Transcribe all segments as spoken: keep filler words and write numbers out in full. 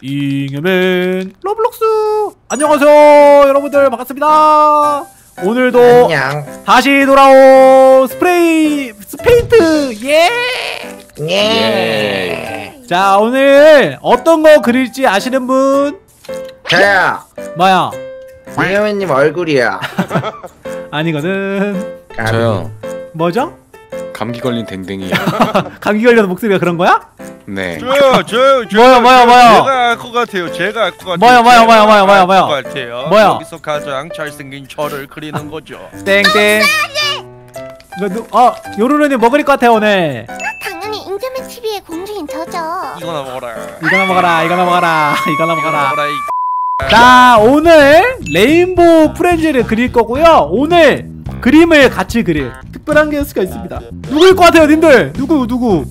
잉여맨 로블록스 안녕하세요 여러분들 반갑습니다. 오늘도 안녕. 다시 돌아온 스프레이 스페인트 예! 예! 예! 자 오늘 어떤 거 그릴지 아시는 분? 저야! 뭐야? 잉여맨님 얼굴이야. 아니거든. 저요. 뭐죠? 감기 걸린 댕댕이야. 감기 걸려서 목소리가 그런 거야? 네. 저요, 저요, 저요. 뭐야, 뭐야, 뭐야. 제가 알 것 같아요. 제가 알 것 같아요. 뭐야, 뭐야, 뭐야, 뭐야, 뭐야, 뭐야. 뭐야. 여기서 가장 잘생긴 저를 그리는 거죠. 땡땡. 어, 요로로님 뭐 그릴 것 같아요 오늘? 당연히 잉여맨 티비의 공주인 저죠. 이거나 먹어라. 이거나 먹어라. 이거나 먹어라. 이거나 먹어라. 자, 오늘 레인보우 프렌즈를 그릴 거고요. 오늘 그림을 같이 그릴 특별한 게스트가 있습니다. 누구일 것 같아요, 님들? 누구, 누구?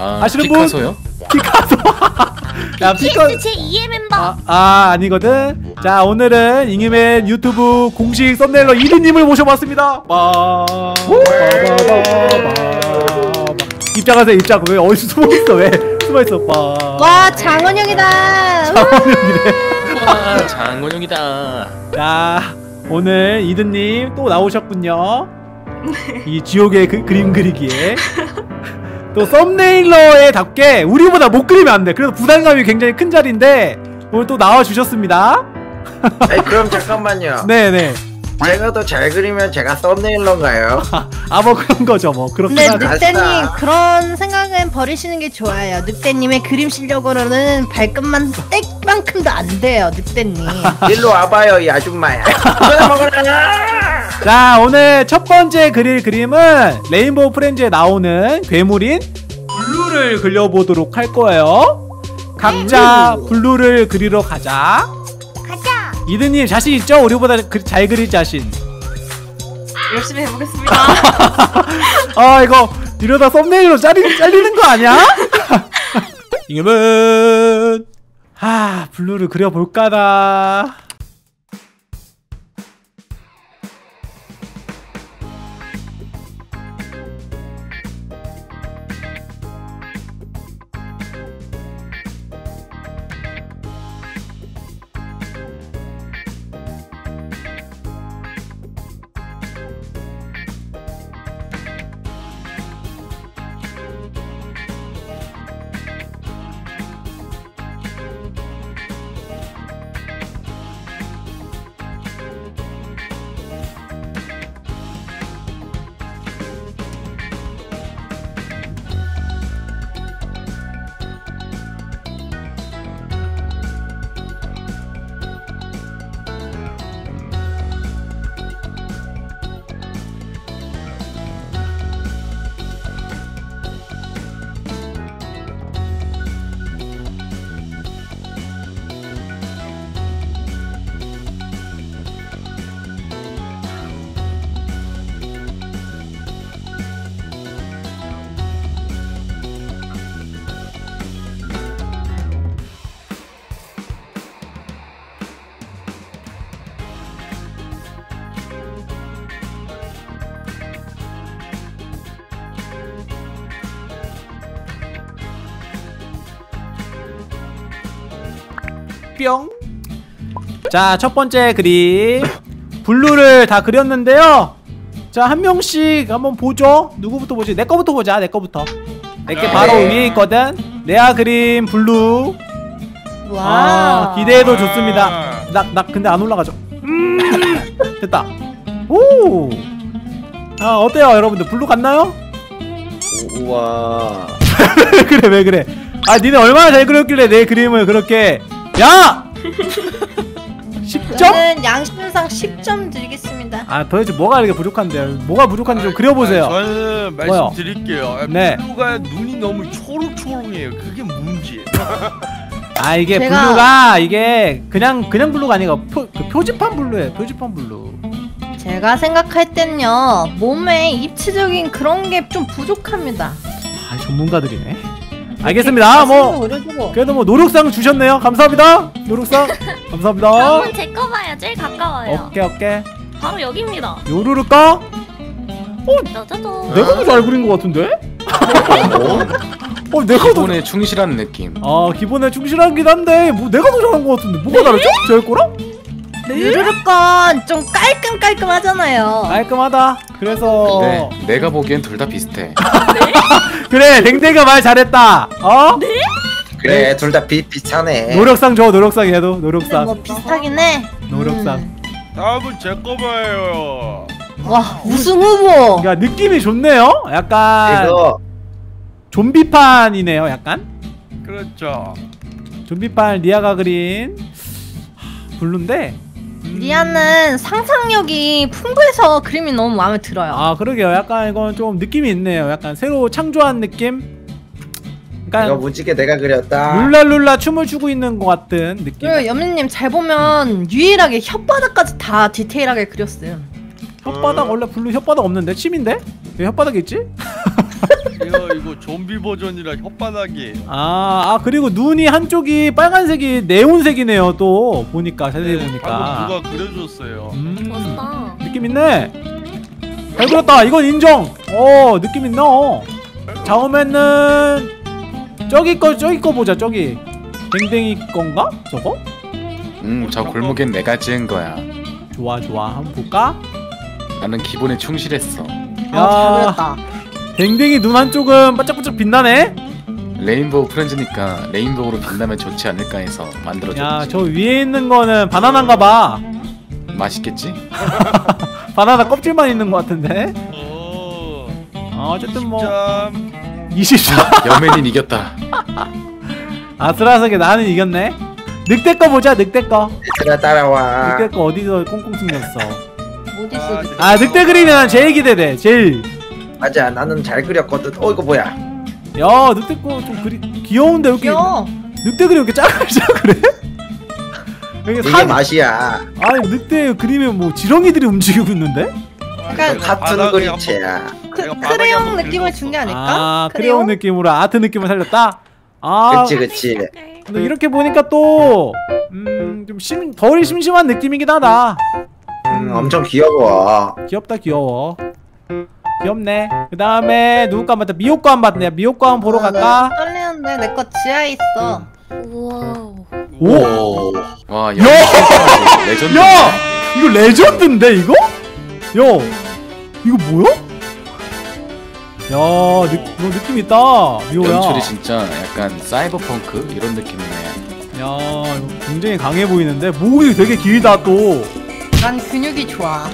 아, 아시는 피카소요? 분? 피카소. 야, 피카소 제이의 멤버. 아, 아, 아니거든. 자, 오늘은 잉여맨 유튜브 공식 썸네일러 이드님을 모셔봤습니다. 입장하세요, 입장. 왜 어디서 숨어 있어? 왜 숨어 있어? 와, 장원영이다. 장원영이래. 와, 장원영이다. 자, 오늘 이드님 또 나오셨군요. 이 지옥의 그, 그림 그리기에. 또 썸네일러에 답게 우리보다 못 그리면 안 돼. 그래서 부담감이 굉장히 큰 자리인데 오늘 또 나와주셨습니다. 아니, 그럼 잠깐만요. 네네. 제가 더 잘 그리면 제가 썸네일러인가요? 아 뭐 그런 거죠 뭐. 근데 늑대님 그런 생각은 버리시는 게 좋아요. 늑대님의 그림 실력으로는 발끝만 땡만큼도 안 돼요 늑대님. 일로 와봐요 이 아줌마야. 자 오늘 첫 번째 그릴 그림은 레인보우 프렌즈에 나오는 괴물인 블루를 그려보도록 할 거예요. 각자 블루를 그리러 가자. 이드님 자신 있죠? 우리보다 그, 잘 그릴 자신. 열심히 해보겠습니다. 아 이거 이러다 썸네일로 잘리, 잘리는 거 아니야? 잉여맨 아 블루를 그려볼까나. 뿅. 자, 첫 번째 그림 블루를 다 그렸는데요. 자, 한 명씩 한번 보죠. 누구부터 보지? 내 거부터 보자. 내 거부터. 내게 바로 위에 있거든. 내가 그린 블루. 와, 아, 기대해도 좋습니다. 나, 나 근데 안 올라가죠. 음. 됐다. 오. 아, 어때요, 여러분들? 블루 갔나요? 우와. 왜 그래, 왜 그래? 아, 니네 얼마나 잘 그렸길래 내 그림을 그렇게. 야! 십 점? 저는 양심상 십 점 드리겠습니다. 아 도대체 뭐가 이렇게 부족한데요? 뭐가 부족한지 좀 그려보세요. 아, 저는 말씀드릴게요. 네. 블루가 눈이 너무 초록초록해요. 그게 문제예요. 아 이게 제가... 블루가 이게 그냥 그냥 블루가 아니고 표, 그 표지판 블루예요. 표지판 블루. 제가 생각할 땐요 몸에 입체적인 그런 게 좀 부족합니다. 아 전문가들이네. 알겠습니다. 뭐 오려주고. 그래도 뭐 노력상 주셨네요. 감사합니다. 노력상 감사합니다. 다음은 제 거 봐요. 제일 가까워요. 오케이 오케이. 바로 여기입니다. 요루루 거? 어? 짜자잔. 내가 더 잘 그린 거 같은데? 어, 내가 기본에 더... 충실한 느낌. 아, 기본에 충실하긴 한데 뭐 내가 더 잘한 것 같은데 뭐가 다르죠? 제 거랑? 유르르건 좀 깔끔깔끔하잖아요. 깔끔하다. 그래서 근데 내가 보기엔 둘 다 비슷해. 네? 그래, 댕댕이가 말 잘했다. 어? 네? 그래, 네. 둘 다 비슷하네. 노력상 줘, 노력상. 얘도 노력상. 뭐 비슷하긴 해. 노력상. 음. 다음은 제 거 봐요. 와, 우승 후보. 야, 느낌이 좋네요. 약간 이거. 좀비판이네요, 약간. 그렇죠. 좀비판 니아가 그린 블루인데. 음... 니아는 상상력이 풍부해서 그림이 너무 마음에 들어요. 아, 그러게요. 약간 이건 좀 느낌이 있네요. 약간 새로 창조한 느낌? 그러니까 이거 무지개 내가 그렸다. 룰라룰라 춤을 추고 있는 것 같은 느낌. 그 여미님 잘 보면 음. 유일하게 혓바닥까지 다 디테일하게 그렸어요. 혓바닥 음. 원래 블루 혓바닥 없는데? 침인데? 왜 혓바닥에 있지? 이거, 이거 좀비 버전이라 혓바닥이. 아, 아, 그리고 눈이 한쪽이 빨간색이 네온색이네요. 또 보니까 자세히 네, 보니까 누가 그려줬어요. 음, 멋있다. 느낌 있네. 잘 그렸다. 이건 인정. 어, 느낌 있나? 어. 다음에는 저기 거 저기 거 보자. 저기 댕댕이 건가? 저거? 음, 저 골목엔 내가 지은 거야. 좋아 좋아. 한번 볼까? 나는 기본에 충실했어. 아, 잘 그렸다. 댕댕이 눈 한쪽은 반짝반짝 빛나네? 레인보우 프렌즈니까 레인보우로 빛나면 좋지 않을까 해서 만들어줬지. 야, 저 위에 있는 거는 바나나인가봐. 맛있겠지? 바나나 껍질만 있는 것 같은데? 어, 아, 어쨌든 뭐 이십 점. 여맨인 이겼다. 아슬아슬하게 나는 이겼네? 늑대 거 보자. 늑대 거 따라와. 늑대 거 어디서 꽁꽁 숨겼어. 어디서? 아, 늑대 그리면 제일 기대돼. 제일. 맞아, 나는 잘 그렸거든. 어, 이거 뭐야? 야, 늑대 거 좀 그리 귀여운데 이렇게 귀여워. 늑대 그림 이렇게 작아져 그래? 이게 사... 맛이야. 아니, 늑대 그림에 뭐 지렁이들이 움직이고 있는데? 약간 같은 그림체야. 그, 크레용 느낌을 준 게 아닐까? 아, 크레용? 크레용 느낌으로 아트 느낌을 살렸다. 아, 그치 그치. 근데 이렇게 보니까 또 음, 좀 심, 덜 심심한 느낌이긴 하다. 음, 엄청 귀여워. 귀엽다, 귀여워. 귀엽네. 그 다음에 누구 거 안 봤다? 미호 거 안 봤네. 미호 거 한번 보러 아, 갈까? 떨리는데 내 거 지하에 있어. 우와. 오. 와, 야. 레전드. 야, 이거 레전드인데 이거? 야, 이거 뭐야? 야, 느, 너 느낌 있다. 미호야. 연출이 진짜 약간 사이버펑크 이런 느낌이네. 야, 이거 굉장히 강해 보이는데 목이 되게 길다 또. 난 근육이 좋아.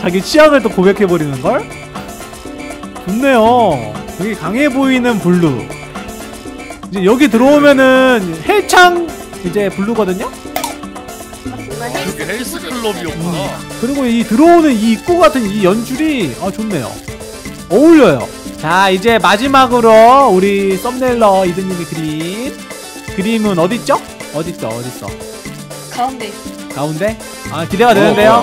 자기 취향을 또 고백해버리는걸? 좋네요. 되게 강해보이는 블루. 이제 여기 들어오면은 헬창 이제 블루거든요? 아, 여기 헬스클럽이었구나. 그리고 이 들어오는 이 입구 같은 이 연출이 아, 좋네요. 어울려요. 자, 이제 마지막으로 우리 썸네일러 이든님이 그린 그림은 어딨죠? 어딨어 어딨어? 가운데. 가운데? 아, 기대가 되는데요?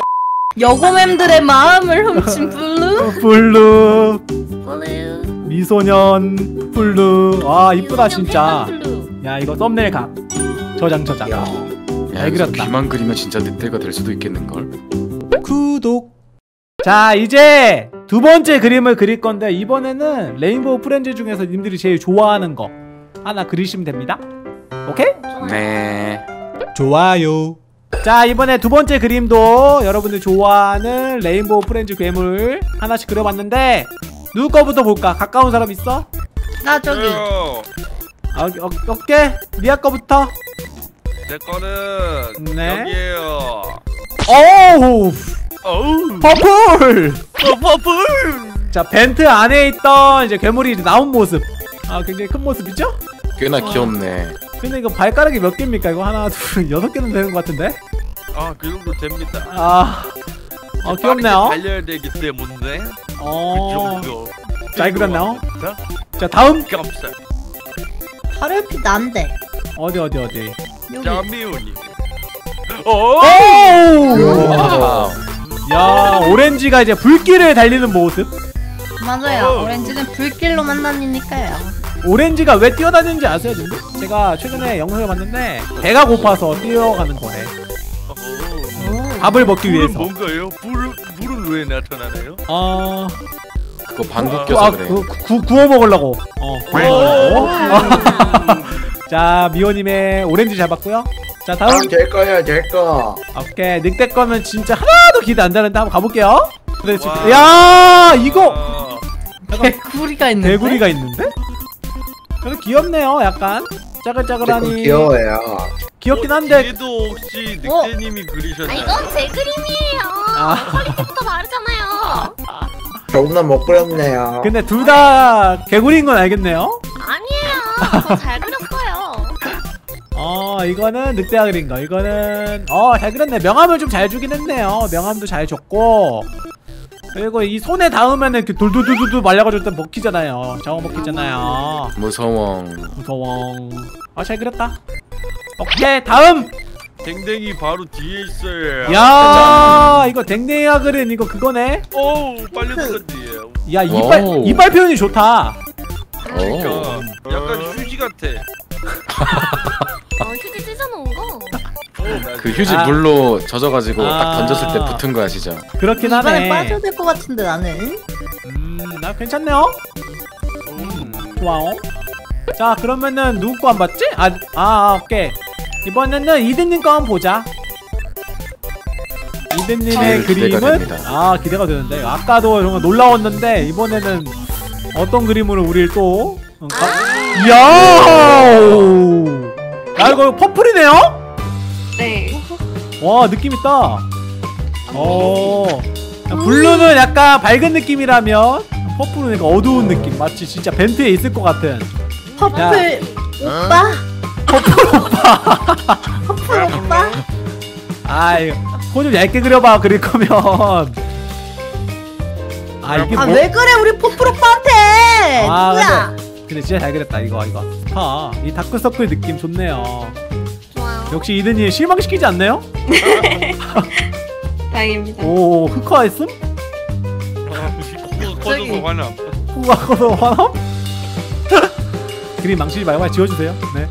여고맴들의 마음을 훔친 블루. 블루 블루 미소년 블루. 아, 이쁘다 진짜. 야, 이거 썸네일 각 저장 저장. 야, 야, 이거 귀만 그리면 진짜 늑대가 될 수도 있겠는걸? 구독. 자, 이제 두 번째 그림을 그릴 건데 이번에는 레인보우 프렌즈 중에서 님들이 제일 좋아하는 거 하나 그리시면 됩니다. 오케이? 네, 좋아요. 자, 이번에 두 번째 그림도 여러분들 좋아하는 레인보우 프렌즈 괴물 하나씩 그려봤는데 누구 거부터 볼까? 가까운 사람 있어? 나 저기. 어, 어, 어깨? 니아 거부터? 내 거는 네. 여기에요. 어우! 어우! 버블! 어, 버블! 자, 벤트 안에 있던 이제 괴물이 이제 나온 모습. 아, 굉장히 큰 모습이죠? 꽤나 귀엽네. 근데 이거 발가락이 몇 개입니까? 이거 하나, 둘, 여섯 개는 되는 것 같은데? 아, 그 정도 됩니다. 아, 아, 귀엽네요. 달려야 되기 때문에. 어, 그 정도. 잘 그렸나요? 자 다음 바로 옆이 난데 어디 어디 어디 여미오님 야 오렌지가 이제 불길을 달리는 모습 맞아요. 오렌지는 불길로 만나니까요. 오렌지가 왜 뛰어다니는지 아세요? 근데? 제가 최근에 영상을 봤는데 배가 고파서 뛰어가는 거래. 밥을 먹기 위해서. 물은 뭔가요? 물은, 물은 왜 나타나나요? 아... 그거 방귀 껴서 아, 그래. 구, 구, 구워 먹으려고. 어, 구워 먹으려고. 자, 미호님의 오렌지 잡았고요. 자, 다음. 아, 될 거예요, 될 거. 오케이, 늑대 거는 진짜 하나도 기대 안 되는데 한번 가볼게요. 야, 이거! 개구리가 있는데? 개구리가 있는데? 그래도 귀엽네요, 약간. 짜글짜글하니. 귀여워요. 귀엽긴 한데. 얘도 혹시 늑대님이 그리셨나요? 아, 이건 제 그림이에요. 아. 퀄리티부터 다르잖아요. 저보다 못 그렸네요. 근데 둘 다 개구리인 건 알겠네요? 아니에요. 저 잘 그렸어요. 어, 이거는 늑대가 그린 거. 이거는, 어, 잘 그렸네. 명암을 좀 잘 주긴 했네요. 명암도 잘 줬고. 그리고 이 손에 닿으면은 그 돌돌돌돌 말려가지고 일단 먹히잖아요. 저거 먹히잖아요. 무서워. 무서워. 아, 잘 그렸다. 오케이, 다음! 댕댕이 바로 뒤에 있어요. 야, 이거 댕댕이가 그린 이거 그거네? 오, 빨리 들었지. 야, 이빨, 오우. 이빨 표현이 좋다. 그러니까, 약간 휴지 같아. 어, 휴지 찢어놓은 거? 그 휴지 아. 물로 젖어가지고 아. 딱 던졌을 때 붙은 거 아시죠? 그렇긴 하네. 이번에 빠져야 될 것 같은데 나는. 음, 나 괜찮네요. 음. 와우. 자 그러면은 누구 거 안 봤지? 아, 아 오케이. 이번에는 이든님 거 한번 보자. 이든님의 그림은 아 기대가 되는데 아까도 정말 놀라웠는데 이번에는 어떤 그림으로 우리를 또? 아 이야. 아 이거 퍼플이네요? 네. 와 느낌 있다. 어. 블루는 약간 밝은 느낌이라면 퍼플은 약간 어두운 느낌. 마치 진짜 벤트에 있을 것 같은. 퍼플 야. 오빠. 퍼플 오빠. 퍼플 오빠. 아이 코 좀 얇게 그려봐 그릴 거면. 아 이게 뭐? 아 왜 그래 우리 퍼플 오빠한테. 아, 누구야? 근데, 근데 진짜 잘 그렸다 이거 이거. 아, 이 다크서클 느낌 좋네요. 역시 이든이 실망시키지 않나요? 네. 다행입니다. 오, 흑화 했음? 커져서 화남. 흑화 커서 화남? 그림 망치지 말고 지워주세요. 네.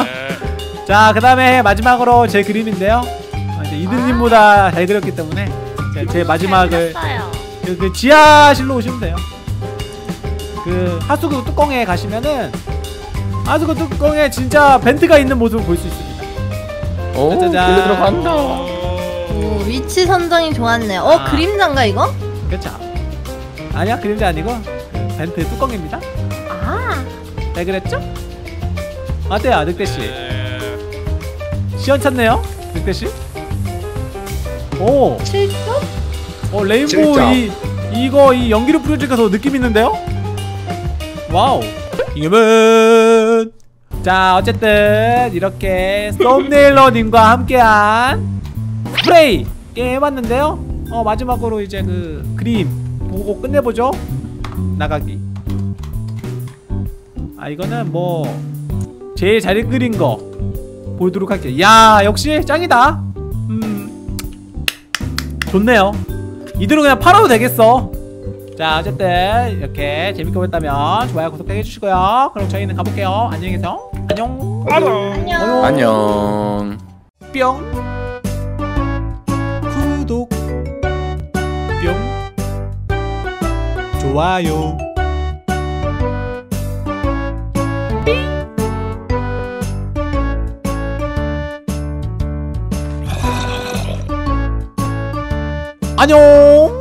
네. 자, 그 다음에 마지막으로 제 그림인데요. 아, 이제 이든님보다 아 잘 그렸기 때문에 제, 제 마지막을 그, 그 지하실로 오시면 돼요. 그 하수구 뚜껑에 가시면은 하수구 뚜껑에 진짜 벤트가 있는 모습을 볼 수 있습니다. 오, 길로 들어간다. 오, 위치 선정이 좋았네요. 어, 아. 그림자인가 이거? 그쵸. 아니야, 그림자 아니고 그 벤트 뚜껑입니다. 아, 왜 그랬죠? 어때요, 늑대 씨? 시원찮네요, 늑대 씨. 오. 칠 점? 어, 레인보우 이 이거 이 연기로 프로젝트가 더 느낌 있는데요? 와우. 잉여맨. 자 어쨌든 이렇게 썸네일러님과 함께한 스프레이 게임 해봤는데요. 어 마지막으로 이제 그 그림 보고 끝내보죠. 나가기. 아 이거는 뭐 제일 잘 그린 거 보도록 할게요. 야 역시 짱이다. 음 좋네요. 이대로 그냥 팔아도 되겠어. 자 어쨌든 이렇게 재밌게 보셨다면 좋아요 구독 해주시고요. 그럼 저희는 가볼게요. 안녕히 계세요. 안녕. 안녕. 안녕. 뿅. 구독. 뿅. 좋아요. 안녕.